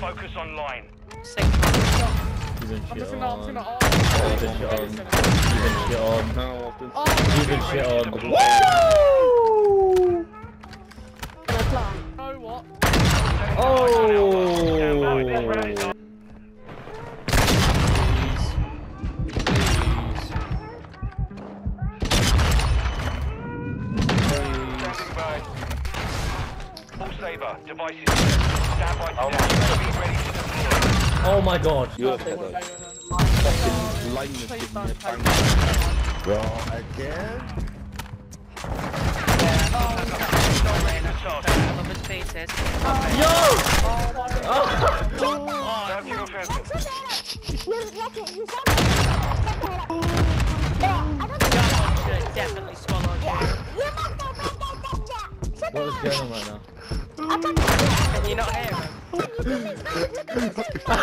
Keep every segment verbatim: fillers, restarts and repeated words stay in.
Focus online. Sick. Even shit on. Even shit on. Even shit on. Woo! Oh, what? Oh! Devices. Oh my god. You're a fucking linus. Bro, again? Yo! What is going on right now? Can you not hear him? Please keep it back.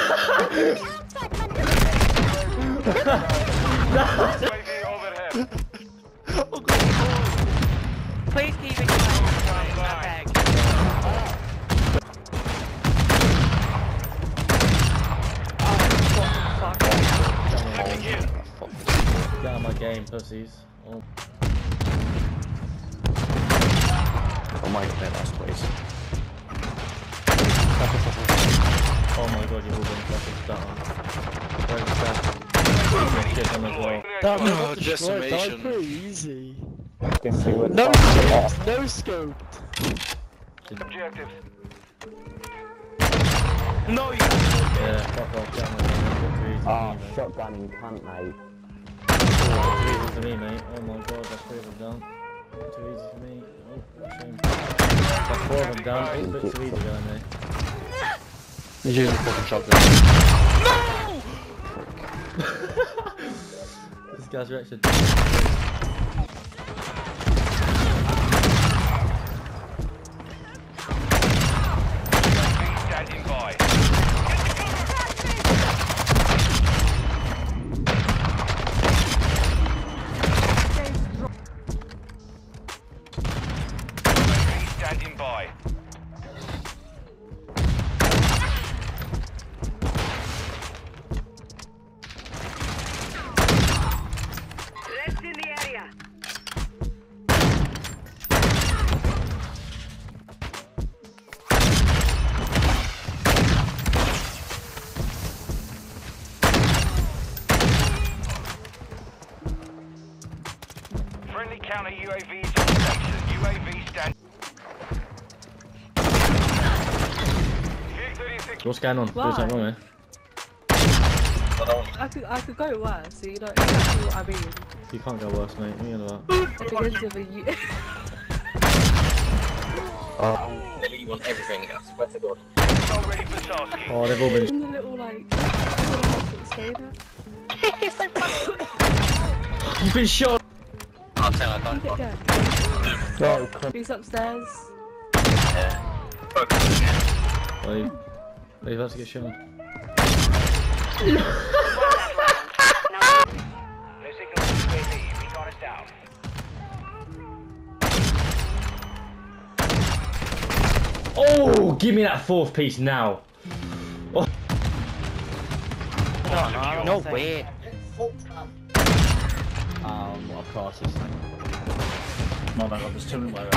Get out of my game, pussies. Oh, oh my god, that's place. Oh my god, you're all going fucking down. Very sad. Get them as well. That was oh, decimation. Pretty easy. No scope! No scope! Objective. No, you can't. Yeah, fuck off, get them. Ah, shotgunning cunt, mate. Too easy for me, mate. Oh my god, that's three of them down. Too easy for me. Oh, shame. That's four of them down. It's a bit too easy going, mate. He's using a fucking shotgun. No! This guy's reaction. Standing by. Standing by. Counter U A V is on station. U A V stand. What's going on? What's going on, eh? I could, I could go worse, so you don't know what I mean. You can't go worse, mate. You know that. Because of a U. Oh. They leave on everything. I swear to God. Not ready for tasking. Oh, they've all been. In the little like. It's so funny. You've been shot. I'll tell I don't fuck. Oh, crap. He's upstairs. Yeah. Fuck. Wait. Are you about to get shot? Oh, give me that fourth piece now. Oh. No, no, no way. Um, what a crisis. No, no, no, there's two in my room.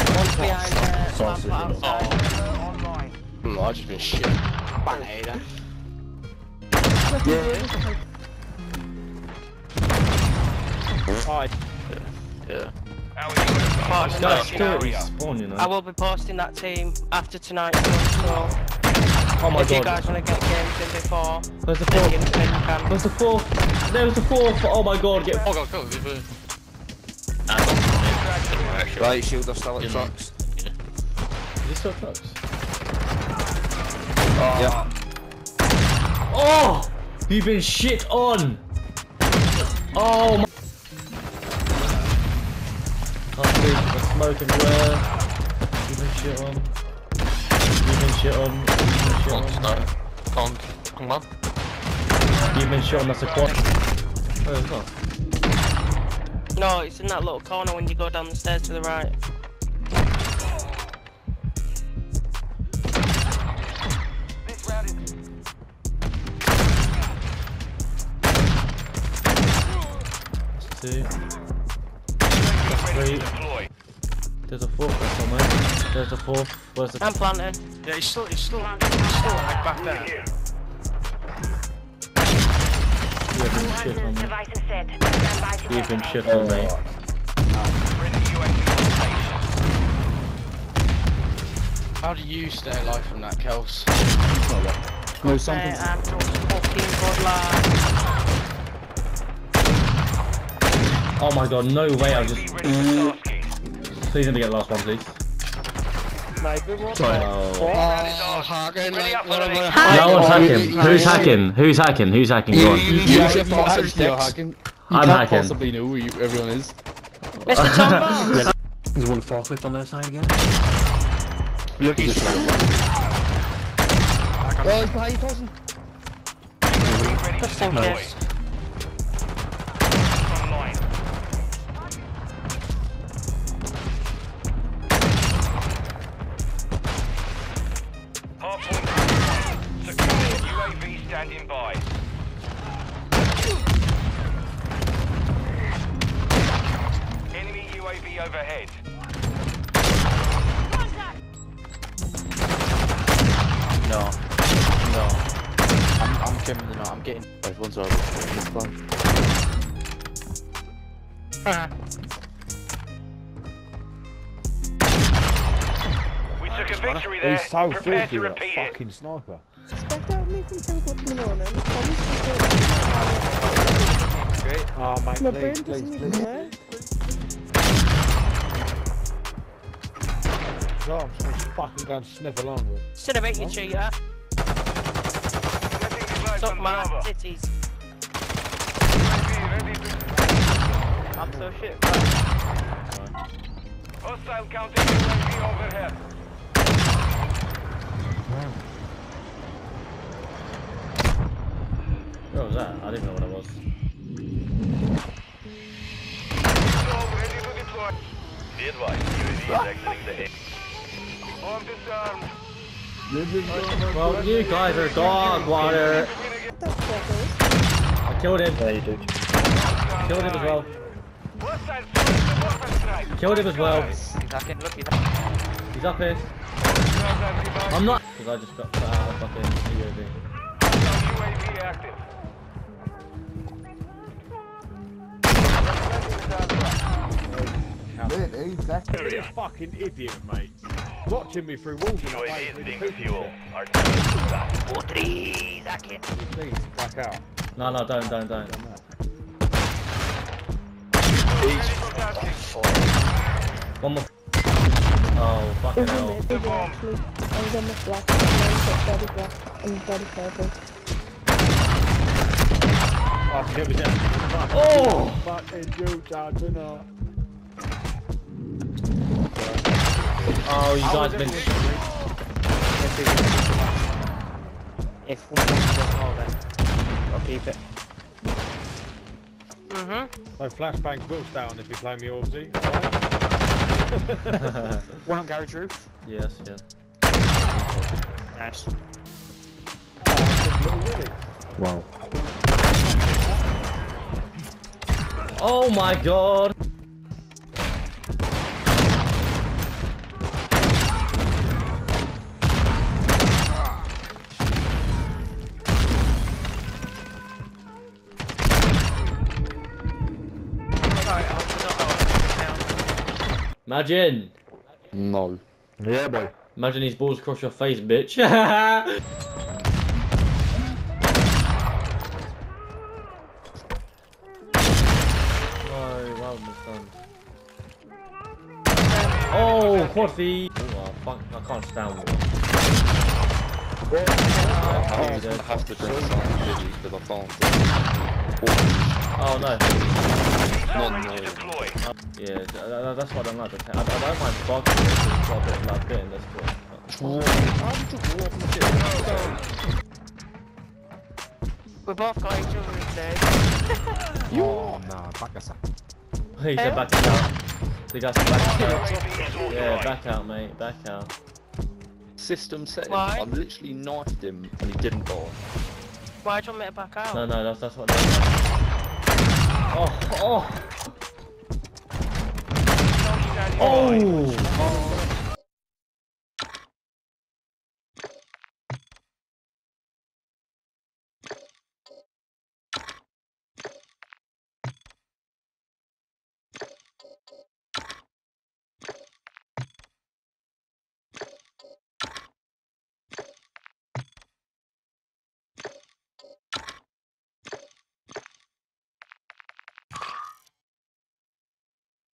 Online. Oh, I've just been shit. Bang, Ada. Yeah. Hi. Yeah. I will be posting that team after tonight. So oh my if god. If you guys want to get games in before, there's the fourth. There's the fourth. There was the fourth. Oh my god, get. Oh god, go. Nah, right, shield off still at trucks. Yeah. Is this still trucks? Oh. Yeah. Oh! You've been shit on! Oh my. Can't see the smoke and glare. You've been shit on. You've been shit on. You've been shit on. Come on. You've been shot, that's a quad. Oh, it's not. No, it's in that little corner when you go down the stairs to the right. This round is two. That's three. There's a fourth there somewhere. There's a fourth. Where's the... I'm planted. Yeah, he's still, he's still, he's still like back there. Yeah, you've been shit on me. You've been shit on me. How do you stay alive from that, Kels? No, something. I'm fucking oh my god, no way, I just... Please let me get the last one, please. Oh. Oh, hacking, like, what am I... No one's hacking. Who's hacking? Who's hacking? Who's hacking? Go on. I'm hacking. You possibly know who everyone is. Mister Tombo! There's one forklift on their side again. Look, he's oh, he's behind you, Paulson. That's nice. U A V standing by. Enemy U A V overhead. No, no. I'm, I'm coming now. I'm getting. Right, one's over. Ah. We took a victory there. He's so filthy, to repeat that fucking sniper. Great. Oh my god. Please, please, please. God, I'm so fucking going to sniff along with. Should have hit you, cheater. Suck my titties. I'm so shit, bro. Hostile counting U A V overhead. What was that? I didn't know what it was. Ready to deploy. Be advised, U A V is exiting the hit. Bomb disarmed. Well, you guys are dog water. I killed him. Yeah, you did. Killed him as well. Killed him as well. He's hacking, look, he's hacking. He's up here. I'm not. Because I just got cut out of fucking U A V. U A V active. You're a fucking idiot, mate. Watching me through walls. U A V is being fuel. Please, back out. No, no, don't, don't, don't. One more. Oh, fucking hell. I'm gonna black and body black and body purple. Oh, here we go. Oh! Fucking you, Dad, you know. Oh, you guys been. If one doesn't hold then I'll keep it. Mm-hmm. My flashbangs will stay on if you play me Orbsy. One on garage roof. Yes, yeah. Nice. Wow. Oh my god! Imagine! No. Yeah, boy. Imagine these balls cross your face, bitch. Oh, well done. Oh, quadfie! Oh, fuck. I can't stand one. I don't have to drink something because I can't. Oh, no. Not no. Uh, yeah, uh, that's what I'm like. I, I, I don't mind barking, it's a bit like bit in this point. Oh. We both got each other today. Oh, nah, back us up. He said back us out. The guy's back out. Yeah, back out, mate, back out. System setting. I literally knifed him and he didn't ball. Why'd you want me to back out? No, no, that's, that's what. That's, that's. Oh, oh. Oh, oh.